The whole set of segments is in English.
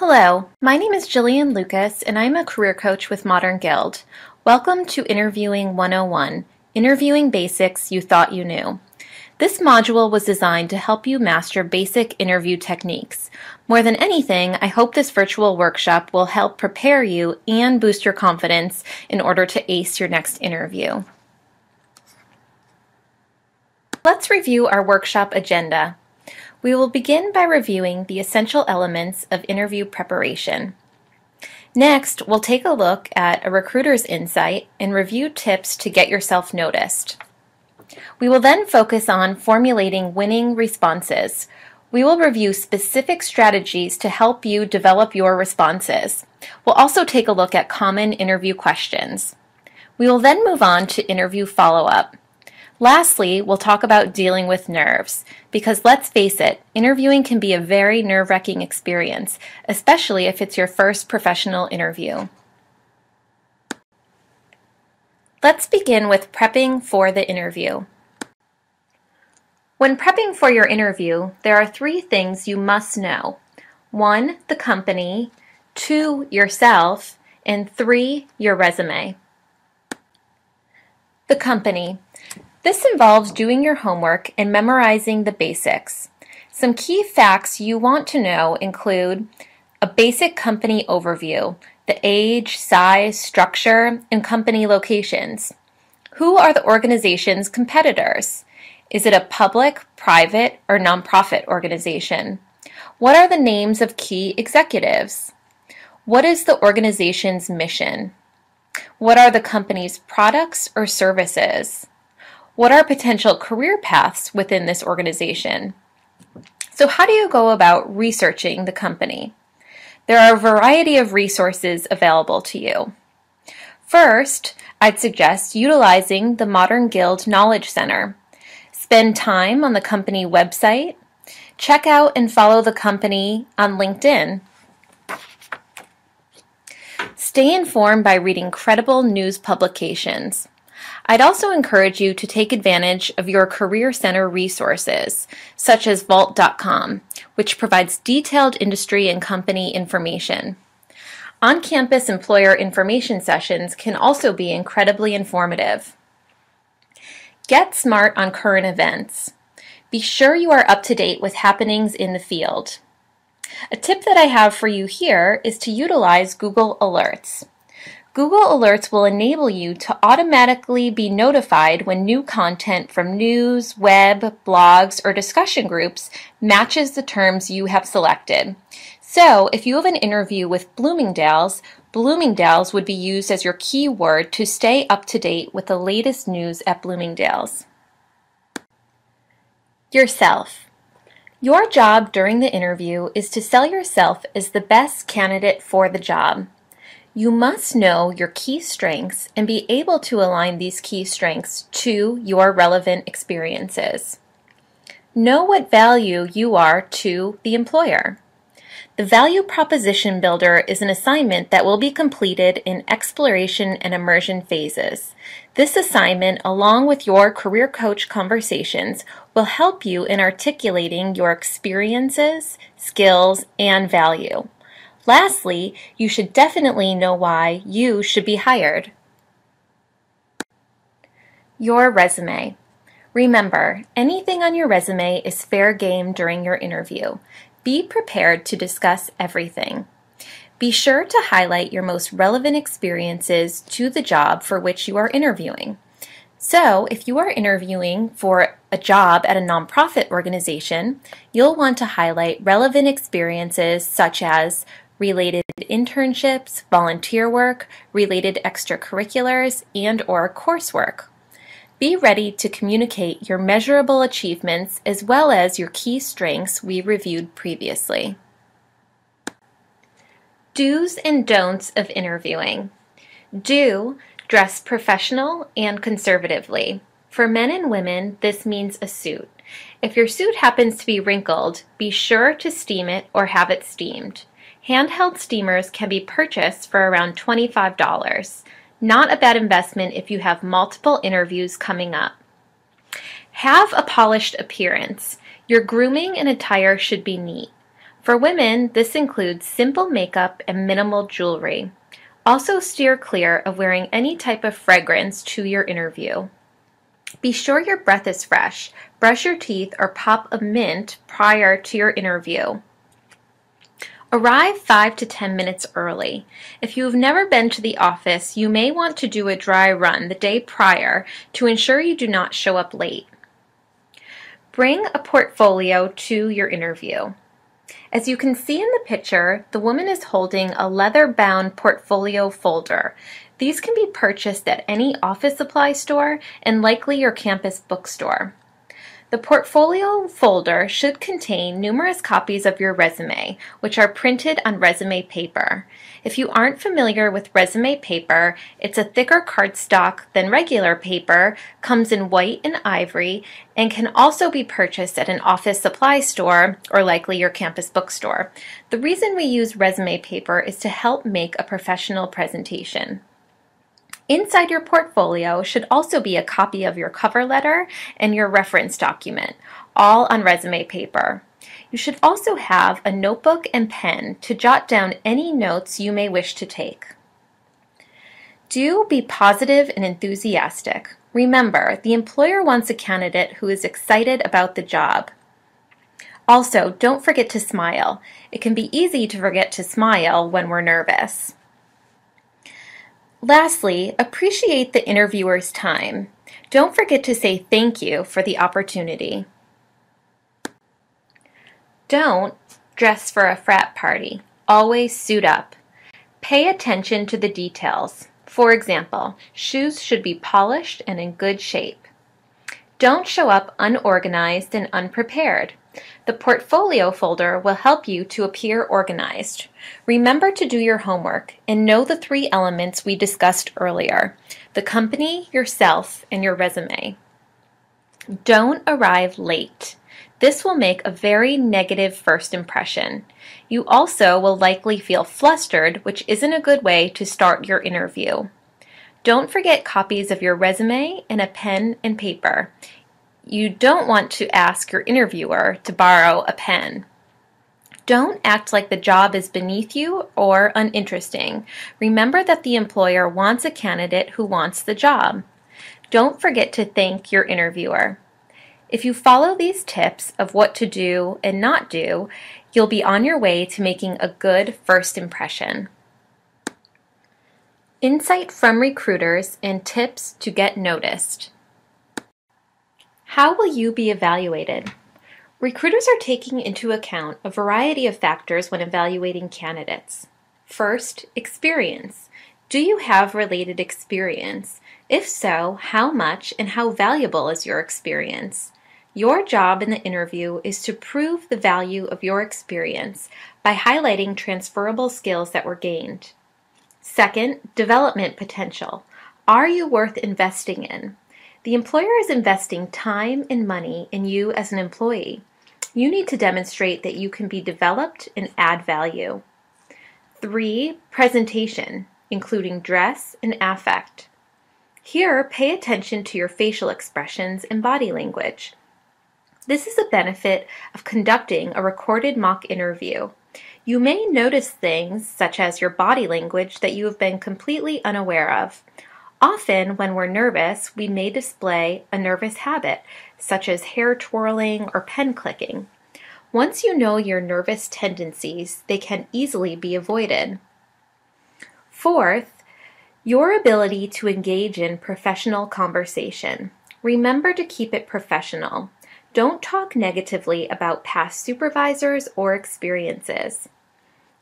Hello, my name is Jillian Lucas, and I'm a career coach with Modern Guild. Welcome to Interviewing 101, Interviewing Basics You Thought You Knew. This module was designed to help you master basic interview techniques. More than anything, I hope this virtual workshop will help prepare you and boost your confidence in order to ace your next interview. Let's review our workshop agenda. We will begin by reviewing the essential elements of interview preparation. Next, we'll take a look at a recruiter's insight and review tips to get yourself noticed. We will then focus on formulating winning responses. We will review specific strategies to help you develop your responses. We'll also take a look at common interview questions. We will then move on to interview follow-up. Lastly, we'll talk about dealing with nerves, because let's face it, interviewing can be a very nerve-wracking experience, especially if it's your first professional interview. Let's begin with prepping for the interview. When prepping for your interview, there are three things you must know. 1, the company, 2, yourself, and 3, your resume. The company. This involves doing your homework and memorizing the basics. Some key facts you want to know include a basic company overview, the age, size, structure, and company locations. Who are the organization's competitors? Is it a public, private, or nonprofit organization? What are the names of key executives? What is the organization's mission? What are the company's products or services? What are potential career paths within this organization? So how do you go about researching the company? There are a variety of resources available to you. First, I'd suggest utilizing the Modern Guild Knowledge Center. Spend time on the company website. Check out and follow the company on LinkedIn. Stay informed by reading credible news publications. I'd also encourage you to take advantage of your Career Center resources, such as Vault.com, which provides detailed industry and company information. On-campus employer information sessions can also be incredibly informative. Get smart on current events. Be sure you are up to date with happenings in the field. A tip that I have for you here is to utilize Google Alerts. Google Alerts will enable you to automatically be notified when new content from news, web, blogs, or discussion groups matches the terms you have selected. So, if you have an interview with Bloomingdale's, Bloomingdale's would be used as your keyword to stay up to date with the latest news at Bloomingdale's. Yourself. Your job during the interview is to sell yourself as the best candidate for the job. You must know your key strengths and be able to align these key strengths to your relevant experiences. Know what value you are to the employer. The Value Proposition Builder is an assignment that will be completed in exploration and immersion phases. This assignment, along with your career coach conversations, will help you in articulating your experiences, skills, and value. Lastly, you should definitely know why you should be hired. Your resume. Remember, anything on your resume is fair game during your interview. Be prepared to discuss everything. Be sure to highlight your most relevant experiences to the job for which you are interviewing. So, if you are interviewing for a job at a nonprofit organization, you'll want to highlight relevant experiences such as related internships, volunteer work, related extracurriculars, and/or coursework. Be ready to communicate your measurable achievements as well as your key strengths we reviewed previously. Do's and don'ts of interviewing. Do: dress professional and conservatively. For men and women, this means a suit. If your suit happens to be wrinkled, be sure to steam it or have it steamed. Handheld steamers can be purchased for around $25. Not a bad investment if you have multiple interviews coming up. Have a polished appearance. Your grooming and attire should be neat. For women, this includes simple makeup and minimal jewelry. Also steer clear of wearing any type of fragrance to your interview. Be sure your breath is fresh. Brush your teeth or pop a mint prior to your interview. Arrive 5 to 10 minutes early. If you have never been to the office, you may want to do a dry run the day prior to ensure you do not show up late. Bring a portfolio to your interview. As you can see in the picture, the woman is holding a leather-bound portfolio folder. These can be purchased at any office supply store and likely your campus bookstore. The portfolio folder should contain numerous copies of your resume, which are printed on resume paper. If you aren't familiar with resume paper, it's a thicker cardstock than regular paper, comes in white and ivory, and can also be purchased at an office supply store or likely your campus bookstore. The reason we use resume paper is to help make a professional presentation. Inside your portfolio should also be a copy of your cover letter and your reference document, all on resume paper. You should also have a notebook and pen to jot down any notes you may wish to take. Do be positive and enthusiastic. Remember, the employer wants a candidate who is excited about the job. Also, don't forget to smile. It can be easy to forget to smile when we're nervous. Lastly, appreciate the interviewer's time. Don't forget to say thank you for the opportunity. Don't dress for a frat party. Always suit up. Pay attention to the details. For example, shoes should be polished and in good shape. Don't show up unorganized and unprepared. The portfolio folder will help you to appear organized. Remember to do your homework and know the three elements we discussed earlier: the company, yourself, and your resume. Don't arrive late. This will make a very negative first impression. You also will likely feel flustered, which isn't a good way to start your interview. Don't forget copies of your resume and a pen and paper. You don't want to ask your interviewer to borrow a pen. Don't act like the job is beneath you or uninteresting. Remember that the employer wants a candidate who wants the job. Don't forget to thank your interviewer. If you follow these tips of what to do and not do, you'll be on your way to making a good first impression. Insight from recruiters and tips to get noticed. How will you be evaluated? Recruiters are taking into account a variety of factors when evaluating candidates. First, experience. Do you have related experience? If so, how much and how valuable is your experience? Your job in the interview is to prove the value of your experience by highlighting transferable skills that were gained. Second, development potential. Are you worth investing in? The employer is investing time and money in you as an employee. You need to demonstrate that you can be developed and add value. 3. Presentation, including dress and affect. Here, pay attention to your facial expressions and body language. This is a benefit of conducting a recorded mock interview. You may notice things such as your body language that you have been completely unaware of. Often, when we're nervous, we may display a nervous habit, such as hair twirling or pen clicking. Once you know your nervous tendencies, they can easily be avoided. Fourth, your ability to engage in professional conversation. Remember to keep it professional. Don't talk negatively about past supervisors or experiences.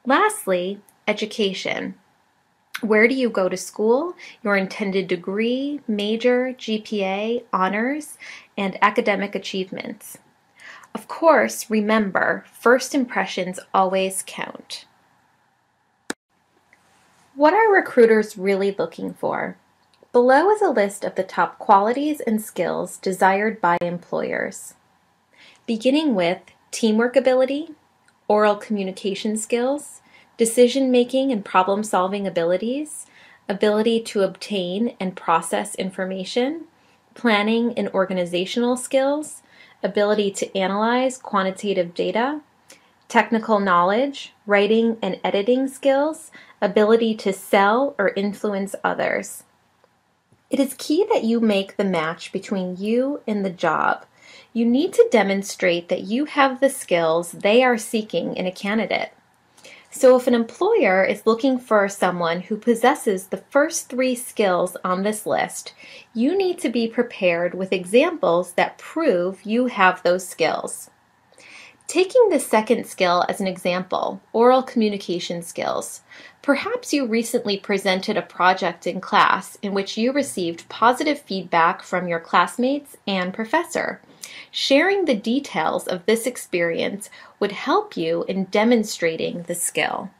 Lastly, education. Where do you go to school, your intended degree, major, GPA, honors, and academic achievements? Of course, remember, first impressions always count. What are recruiters really looking for? Below is a list of the top qualities and skills desired by employers, beginning with teamwork ability, oral communication skills, decision-making and problem-solving abilities, ability to obtain and process information, planning and organizational skills, ability to analyze quantitative data, technical knowledge, writing and editing skills, ability to sell or influence others. It is key that you make the match between you and the job. You need to demonstrate that you have the skills they are seeking in a candidate. So if an employer is looking for someone who possesses the first three skills on this list, you need to be prepared with examples that prove you have those skills. Taking the second skill as an example, oral communication skills. Perhaps you recently presented a project in class in which you received positive feedback from your classmates and professor. Sharing the details of this experience would help you in demonstrating the skill.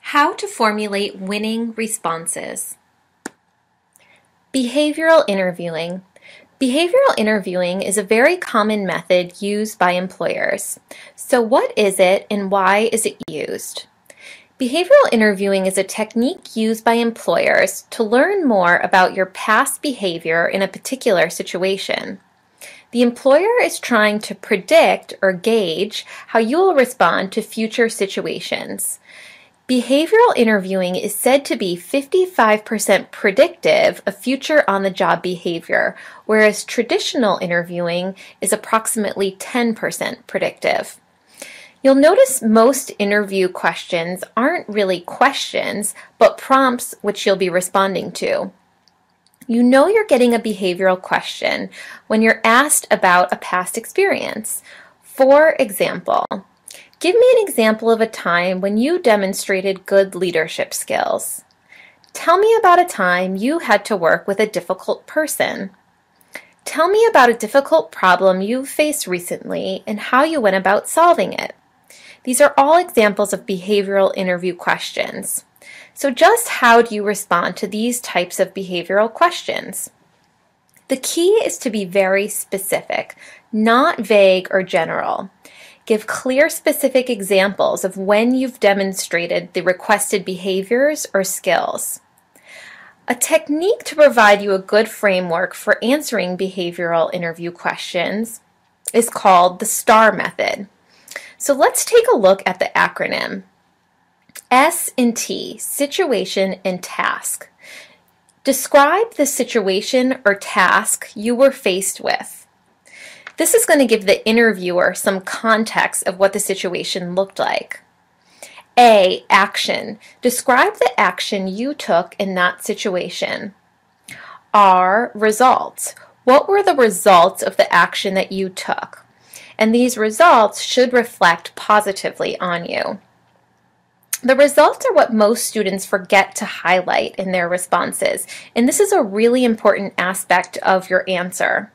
How to formulate winning responses. Behavioral interviewing. Behavioral interviewing is a very common method used by employers. So what is it and why is it used? Behavioral interviewing is a technique used by employers to learn more about your past behavior in a particular situation. The employer is trying to predict or gauge how you will respond to future situations. Behavioral interviewing is said to be 55% predictive of future on-the-job behavior, whereas traditional interviewing is approximately 10% predictive. You'll notice most interview questions aren't really questions, but prompts which you'll be responding to. You know you're getting a behavioral question when you're asked about a past experience. For example, give me an example of a time when you demonstrated good leadership skills. Tell me about a time you had to work with a difficult person. Tell me about a difficult problem you faced recently and how you went about solving it. These are all examples of behavioral interview questions. So just how do you respond to these types of behavioral questions? The key is to be very specific, not vague or general. Give clear, specific examples of when you've demonstrated the requested behaviors or skills. A technique to provide you a good framework for answering behavioral interview questions is called the STAR method. So let's take a look at the acronym. S and T, situation and task. Describe the situation or task you were faced with. This is going to give the interviewer some context of what the situation looked like. A, action. Describe the action you took in that situation. R, results. What were the results of the action that you took? And these results should reflect positively on you. The results are what most students forget to highlight in their responses, and this is a really important aspect of your answer.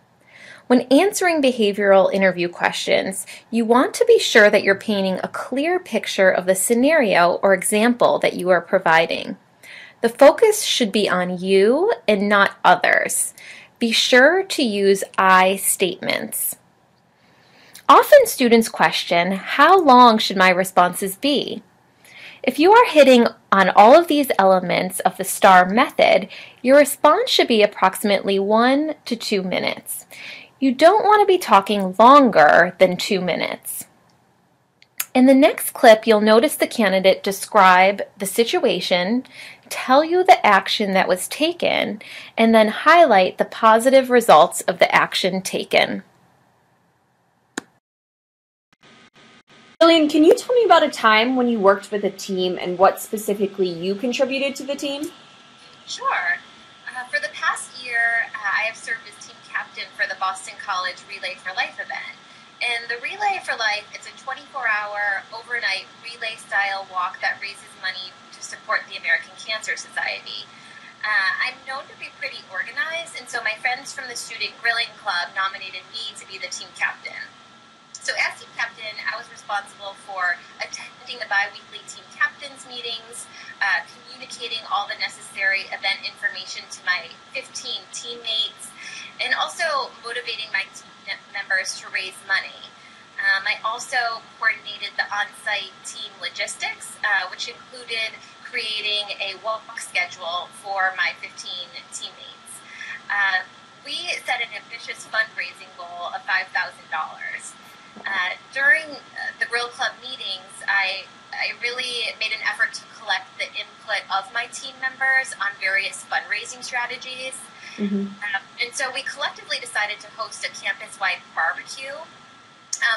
When answering behavioral interview questions, you want to be sure that you're painting a clear picture of the scenario or example that you are providing. The focus should be on you and not others. Be sure to use I statements. Often students question, how long should my responses be? If you are hitting on all of these elements of the STAR method, your response should be approximately 1 to 2 minutes. You don't want to be talking longer than 2 minutes. In the next clip, you'll notice the candidate describe the situation, tell you the action that was taken, and then highlight the positive results of the action taken. Jillian, can you tell me about a time when you worked with a team and what specifically you contributed to the team? Sure. For the past year, I have served as team captain for the Boston College Relay for Life event. And the Relay for Life, it's a 24-hour overnight relay-style walk that raises money to support the American Cancer Society. I'm known to be pretty organized, and so my friends from the Student Grilling Club nominated me to be the team captain. So as team captain, I was responsible for attending the bi-weekly team captains meetings, communicating all the necessary event information to my 15 teammates, and also motivating my team members to raise money. I also coordinated the on-site team logistics, which included creating a walk schedule for my 15 teammates. we set an ambitious fundraising goal of $5,000. During the Grill Club meetings, I really made an effort to collect the input of my team members on various fundraising strategies. Mm-hmm. And so we collectively decided to host a campus-wide barbecue,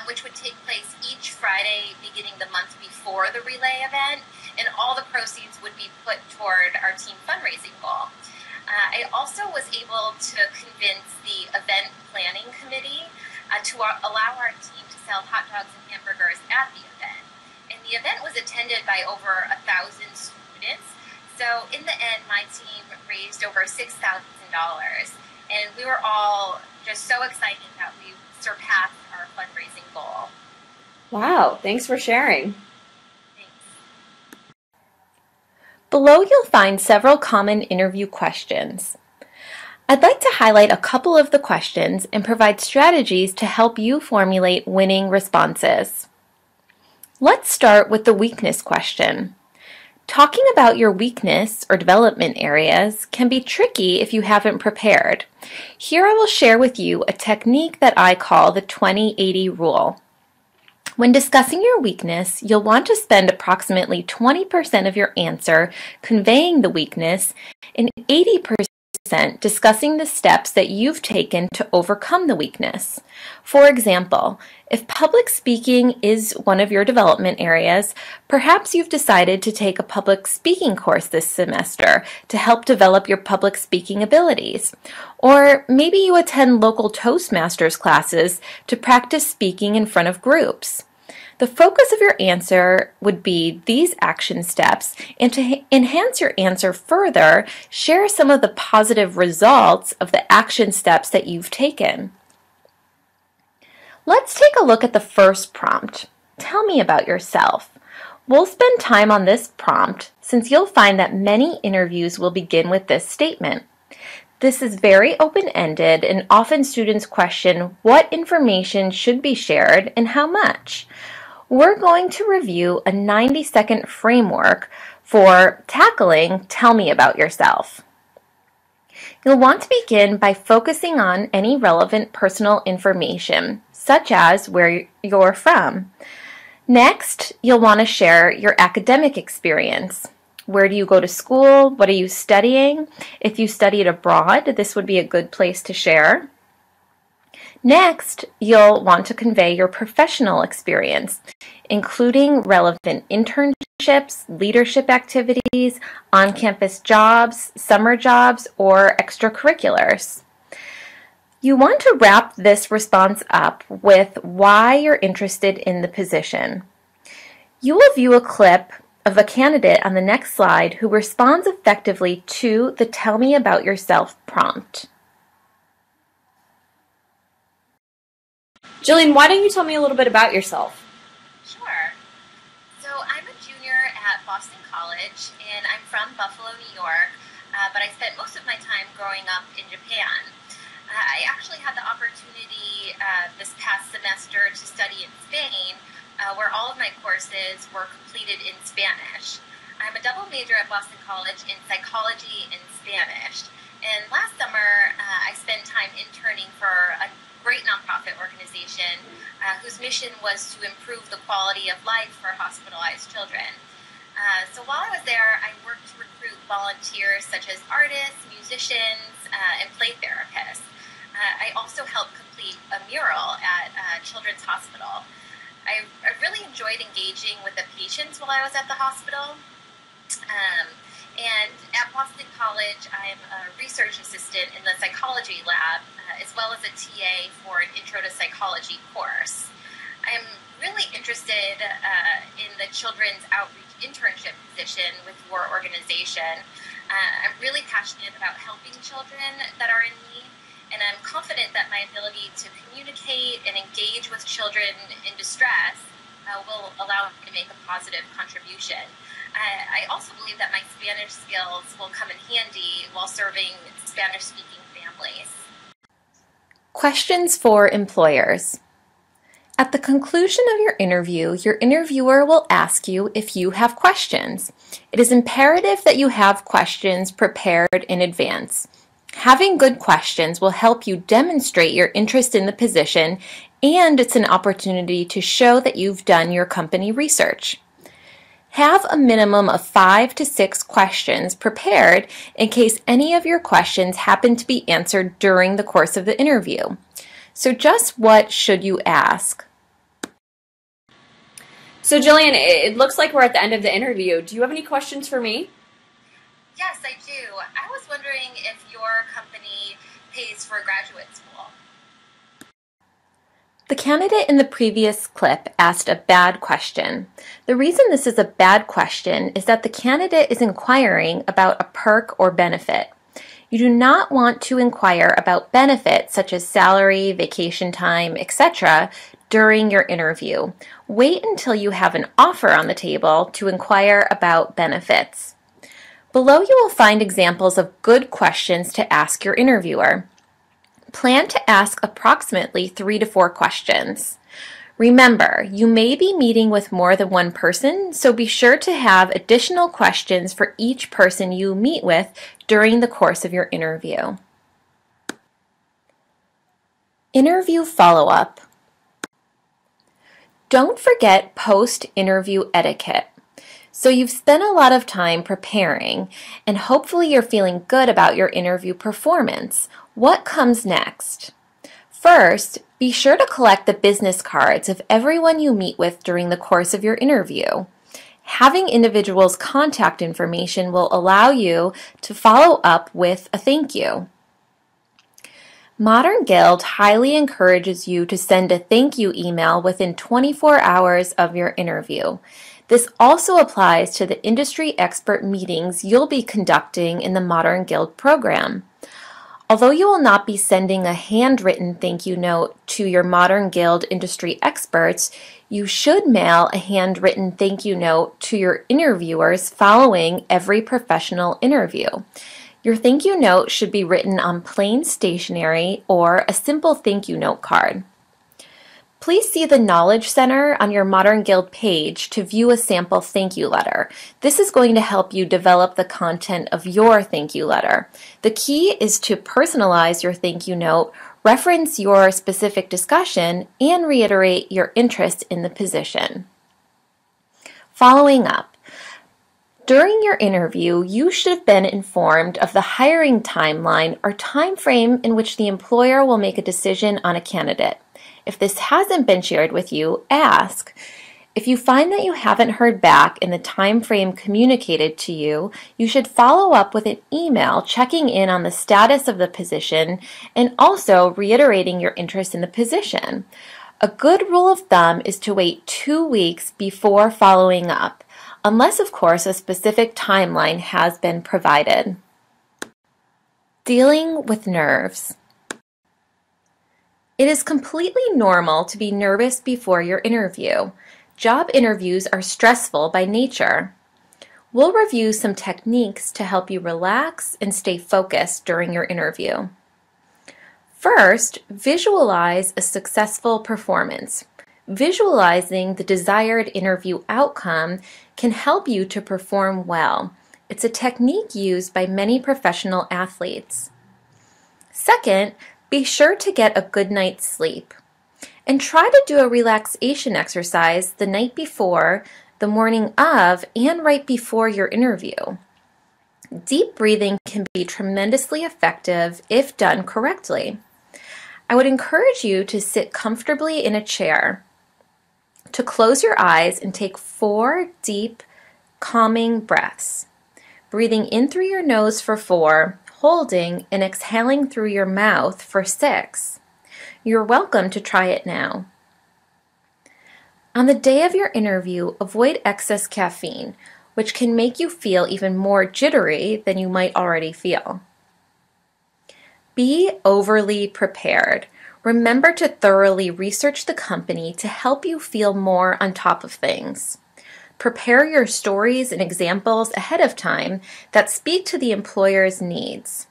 which would take place each Friday beginning the month before the relay event, and all the proceeds would be put toward our team fundraising goal. I also was able to convince the Event Planning Committee to allow our team to sell hot dogs and hamburgers at the event. And the event was attended by over 1,000 students. So in the end, my team raised over $6,000. And we were all just so excited that we surpassed our fundraising goal. Wow, thanks for sharing. Below, you'll find several common interview questions. I'd like to highlight a couple of the questions and provide strategies to help you formulate winning responses. Let's start with the weakness question. Talking about your weakness or development areas can be tricky if you haven't prepared. Here I will share with you a technique that I call the 20-80 rule. When discussing your weakness, you'll want to spend approximately 20% of your answer conveying the weakness and 80% discussing the steps that you've taken to overcome the weakness. For example, if public speaking is one of your development areas, perhaps you've decided to take a public speaking course this semester to help develop your public speaking abilities. Or maybe you attend local Toastmasters classes to practice speaking in front of groups. The focus of your answer would be these action steps, and to enhance your answer further, share some of the positive results of the action steps that you've taken. Let's take a look at the first prompt. Tell me about yourself. We'll spend time on this prompt since you'll find that many interviews will begin with this statement. This is very open-ended, and often students question what information should be shared and how much. We're going to review a 90-second framework for tackling Tell Me About Yourself. You'll want to begin by focusing on any relevant personal information, such as where you're from. Next, you'll want to share your academic experience. Where do you go to school? What are you studying? If you studied abroad, this would be a good place to share. Next, you'll want to convey your professional experience, including relevant internships, leadership activities, on-campus jobs, summer jobs, or extracurriculars. You want to wrap this response up with why you're interested in the position. You will view a clip of a candidate on the next slide who responds effectively to the Tell Me About Yourself prompt. Jillian, why don't you tell me a little bit about yourself? Sure. So I'm a junior at Boston College, and I'm from Buffalo, New York, but I spent most of my time growing up in Japan. I actually had the opportunity this past semester to study in Spain, where all of my courses were completed in Spanish. I'm a double major at Boston College in psychology and Spanish. And last summer, I spent time interning for a great nonprofit organization whose mission was to improve the quality of life for hospitalized children. So while I was there, I worked to recruit volunteers such as artists, musicians, and play therapists. I also helped complete a mural at Children's Hospital. I really enjoyed engaging with the patients while I was at the hospital. And at Boston College, I'm a research assistant in the psychology lab, as well as a TA for an Intro to Psychology course. I'm really interested in the children's outreach internship position with your organization. I'm really passionate about helping children that are in need. And I'm confident that my ability to communicate and engage with children in distress will allow me to make a positive contribution. I also believe that my Spanish skills will come in handy while serving Spanish-speaking families. Questions for employers. At the conclusion of your interview, your interviewer will ask you if you have questions. It is imperative that you have questions prepared in advance. Having good questions will help you demonstrate your interest in the position, and it's an opportunity to show that you've done your company research. Have a minimum of 5 to 6 questions prepared in case any of your questions happen to be answered during the course of the interview. So just what should you ask? So Jillian, it looks like we're at the end of the interview. Do you have any questions for me? Yes, I do. I was wondering if your company pays for graduate school. The candidate in the previous clip asked a bad question. The reason this is a bad question is that the candidate is inquiring about a perk or benefit. You do not want to inquire about benefits such as salary, vacation time, etc. during your interview. Wait until you have an offer on the table to inquire about benefits. Below you will find examples of good questions to ask your interviewer. Plan to ask approximately 3 to 4 questions. Remember, you may be meeting with more than one person, so be sure to have additional questions for each person you meet with during the course of your interview. Interview follow-up. Don't forget post-interview etiquette. So you've spent a lot of time preparing, and hopefully you're feeling good about your interview performance. What comes next? First, be sure to collect the business cards of everyone you meet with during the course of your interview. Having individuals' contact information will allow you to follow up with a thank you. Modern Guild highly encourages you to send a thank you email within 24 hours of your interview. This also applies to the industry expert meetings you'll be conducting in the Modern Guild program. Although you will not be sending a handwritten thank you note to your Modern Guild industry experts, you should mail a handwritten thank you note to your interviewers following every professional interview. Your thank you note should be written on plain stationery or a simple thank you note card. Please see the Knowledge Center on your Modern Guild page to view a sample thank you letter. This is going to help you develop the content of your thank you letter. The key is to personalize your thank you note, reference your specific discussion, and reiterate your interest in the position. Following up. During your interview, you should have been informed of the hiring timeline or time frame in which the employer will make a decision on a candidate. If this hasn't been shared with you, ask. If you find that you haven't heard back in the time frame communicated to you, you should follow up with an email checking in on the status of the position and also reiterating your interest in the position. A good rule of thumb is to wait 2 weeks before following up, unless, of course, a specific timeline has been provided. Dealing with nerves. It is completely normal to be nervous before your interview. Job interviews are stressful by nature. We'll review some techniques to help you relax and stay focused during your interview. First, visualize a successful performance. Visualizing the desired interview outcome can help you to perform well. It's a technique used by many professional athletes. Second, be sure to get a good night's sleep and try to do a relaxation exercise the night before, the morning of, and right before your interview. Deep breathing can be tremendously effective if done correctly. I would encourage you to sit comfortably in a chair, to close your eyes and take 4 deep, calming breaths, breathing in through your nose for 4, holding and exhaling through your mouth for 6. You're welcome to try it now. On the day of your interview, avoid excess caffeine, which can make you feel even more jittery than you might already feel. Be overly prepared. Remember to thoroughly research the company to help you feel more on top of things. Prepare your stories and examples ahead of time that speak to the employer's needs.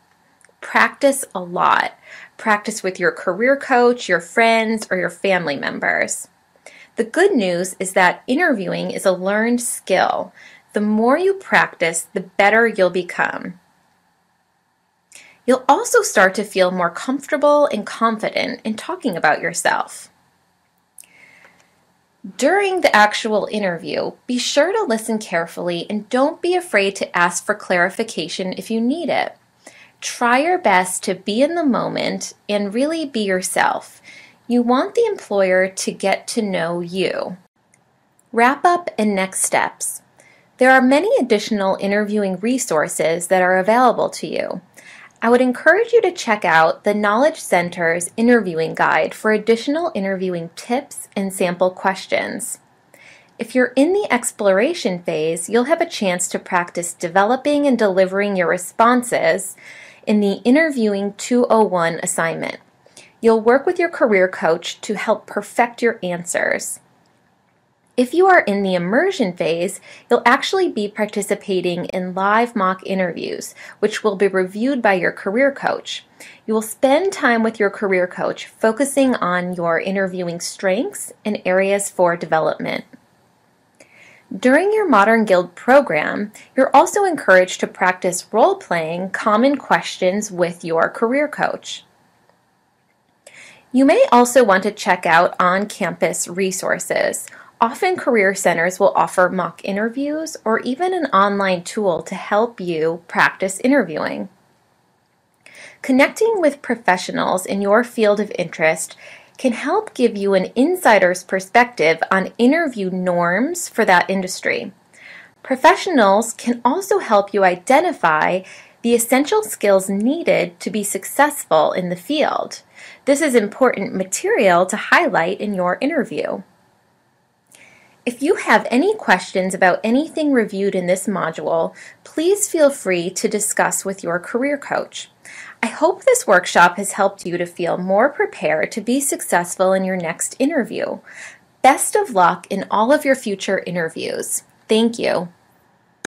Practice a lot. Practice with your career coach, your friends, or your family members. The good news is that interviewing is a learned skill. The more you practice, the better you'll become. You'll also start to feel more comfortable and confident in talking about yourself. During the actual interview, be sure to listen carefully and don't be afraid to ask for clarification if you need it. Try your best to be in the moment and really be yourself. You want the employer to get to know you. Wrap up and next steps. There are many additional interviewing resources that are available to you. I would encourage you to check out the Knowledge Center's interviewing guide for additional interviewing tips and sample questions. If you're in the exploration phase, you'll have a chance to practice developing and delivering your responses in the Interviewing 101 assignment. You'll work with your career coach to help perfect your answers. If you are in the immersion phase, you'll actually be participating in live mock interviews, which will be reviewed by your career coach. You will spend time with your career coach focusing on your interviewing strengths and areas for development. During your Modern Guild program, you're also encouraged to practice role-playing common questions with your career coach. You may also want to check out on-campus resources. Often career centers will offer mock interviews or even an online tool to help you practice interviewing. Connecting with professionals in your field of interest can help give you an insider's perspective on interview norms for that industry. Professionals can also help you identify the essential skills needed to be successful in the field. This is important material to highlight in your interview. If you have any questions about anything reviewed in this module, please feel free to discuss with your career coach. I hope this workshop has helped you to feel more prepared to be successful in your next interview. Best of luck in all of your future interviews. Thank you.